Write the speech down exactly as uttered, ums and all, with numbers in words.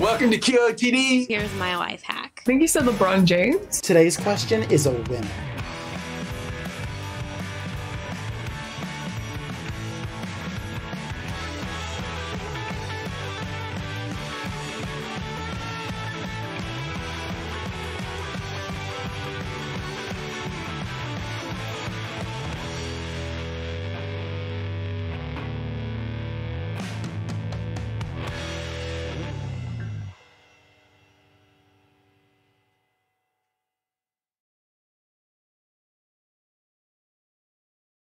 Welcome to Q O T D. Here's my life hack. I think you said LeBron James. Today's question is a winner.